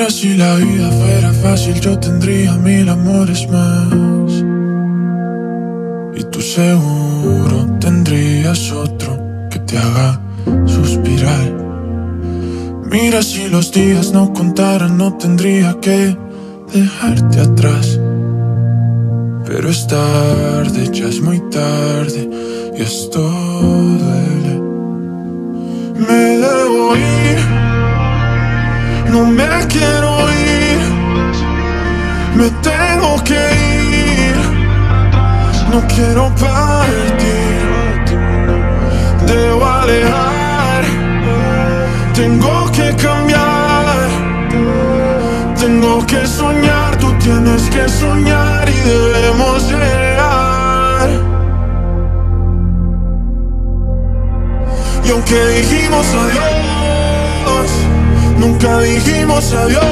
Mira, si la vida fuera fácil, yo tendría 1000 amores más. Y tú seguro tendrías otro que te haga suspirar. Mira, si los días no contaran, no tendría que dejarte atrás. Pero es tarde, ya es muy tarde, y esto duele. Me debo ir, no me quiero ir. Me tengo que ir, no quiero partir. Debo alejar, tengo que cambiar. Tengo que soñar, tú tienes que soñar y debemos llegar. Y aunque dijimos adiós, nunca dijimos adiós.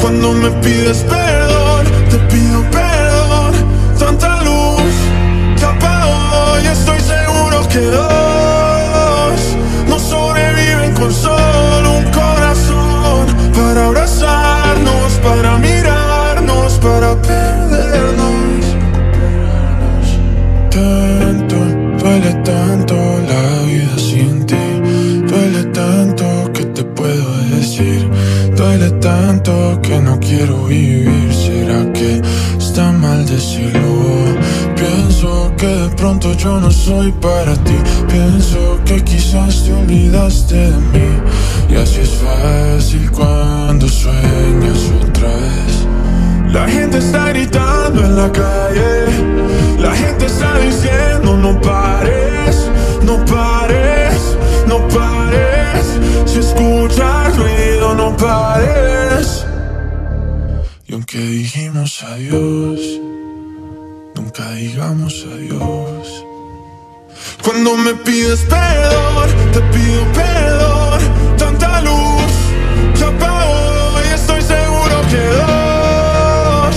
Cuando me pides perdón, te pido perdón. Tanta luz que apagó y estoy seguro que dos no sobreviven con solo un corazón. Para abrazarnos, para mirarnos, para perdernos. Tanto, duele tanto la vida sin ti. Duele tanto que te puedo decir. Duele tanto que no quiero vivir. ¿Será que está mal decirlo? Pienso que de pronto yo no soy para ti. Pienso que quizás te olvidaste de mí. Y así es fácil cuando sueñas otra vez. La gente está gritando en la calle. La gente está diciendo no pares, no pares, no pares. Si escuchas ruido no pares. Y aunque dijimos adiós, nunca digamos adiós. Cuando me pides perdón, te pido perdón. Tanta luz se apagó y estoy seguro que dos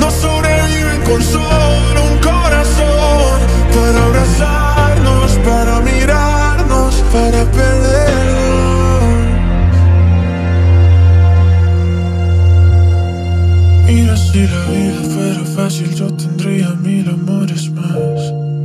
no sobreviven con solo un corazón. Para abrazarnos, para mirarnos, para perdernos. Mira, si la vida fuera fácil, yo tendría 1000 amores más.